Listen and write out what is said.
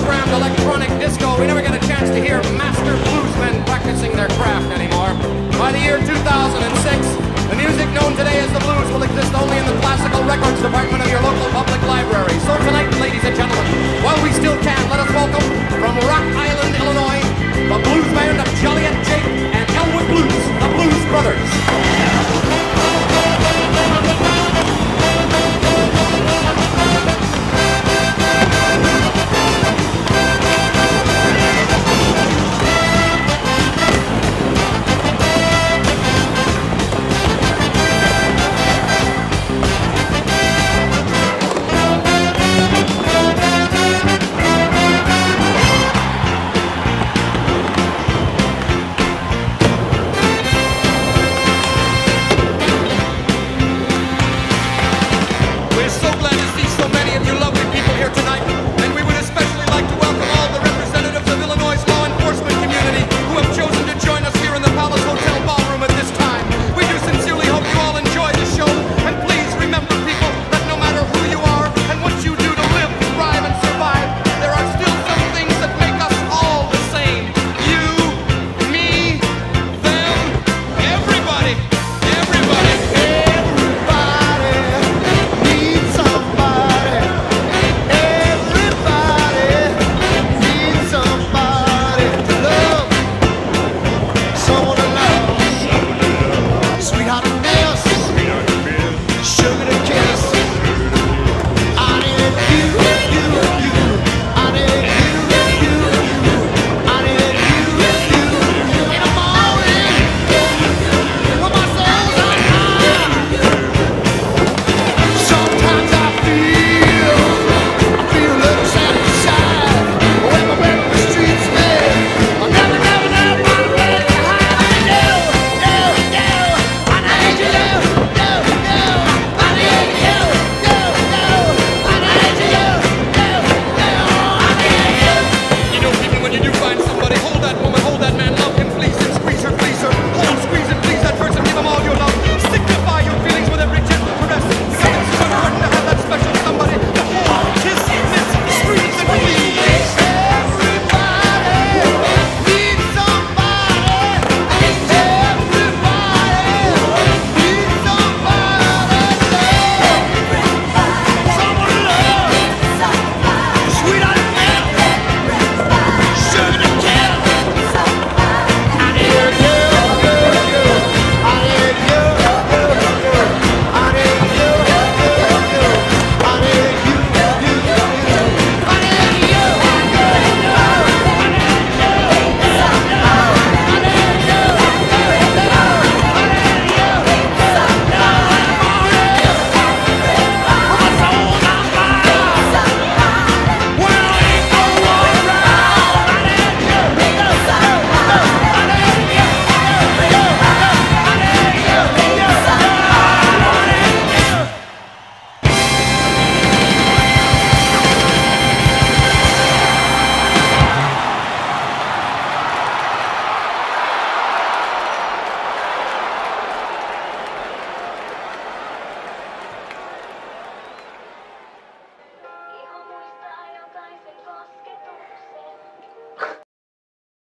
programmed electronic disco, we never get a chance to hear master bluesmen practicing their craft anymore. By the year 2006, the music known today as the blues will exist only in the classical records department.